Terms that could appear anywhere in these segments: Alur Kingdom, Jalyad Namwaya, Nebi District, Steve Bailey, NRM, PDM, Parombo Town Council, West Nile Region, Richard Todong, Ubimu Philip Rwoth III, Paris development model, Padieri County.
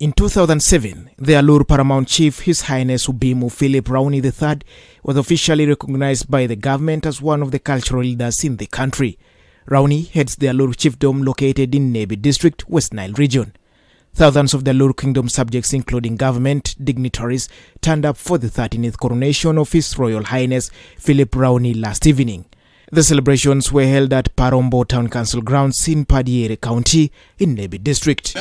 In 2007, the Alur Paramount Chief, His Highness Ubimu Philip Rwoth III, was officially recognized by the government as one of the cultural leaders in the country. Rwoth heads the Alur Chiefdom located in Nebi District, West Nile Region. Thousands of the Alur Kingdom subjects, including government dignitaries, turned up for the 13th coronation of His Royal Highness Philip Rwoth last evening. The celebrations were held at Parombo Town Council grounds in Padieri County in Nebi District.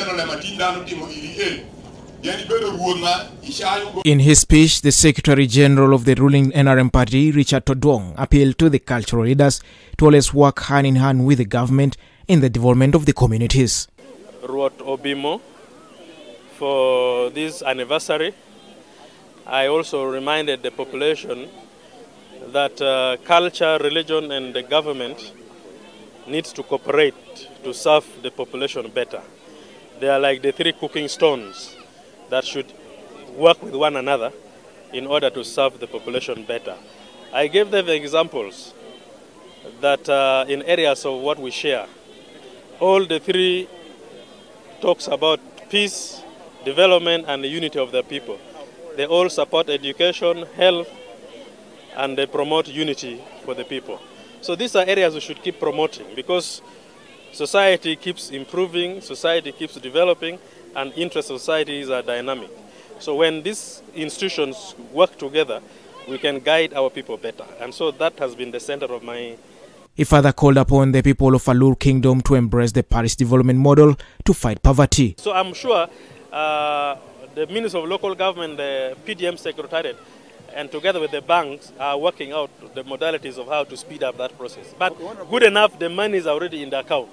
In his speech, the Secretary-General of the ruling NRM party, Richard Todong, appealed to the cultural leaders to always work hand in hand with the government in the development of the communities. Rwoth Obimu, for this anniversary, I also reminded the population that culture, religion and the government needs to cooperate to serve the population better. They are like the three cooking stones that should work with one another in order to serve the population better. I gave them examples that in areas of what we share, all the three talks about peace, development and the unity of the people. They all support education, health, and they promote unity for the people. So these are areas we should keep promoting because society keeps improving, society keeps developing, and interests of societies are dynamic. So when these institutions work together, we can guide our people better. And so that has been the center of my... He further called upon the people of Alur Kingdom to embrace the Paris development model to fight poverty. So I'm sure the Minister of Local Government, the PDM Secretariat, and together with the banks are working out the modalities of how to speed up that process. But good enough, the money is already in the account.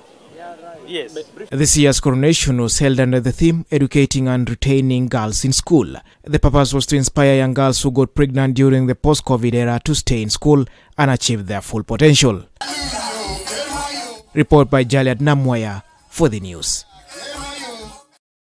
Yes. This year's coronation was held under the theme Educating and Retaining Girls in School. The purpose was to inspire young girls who got pregnant during the post-COVID era to stay in school and achieve their full potential. Report by Jalyad Namwaya for the news.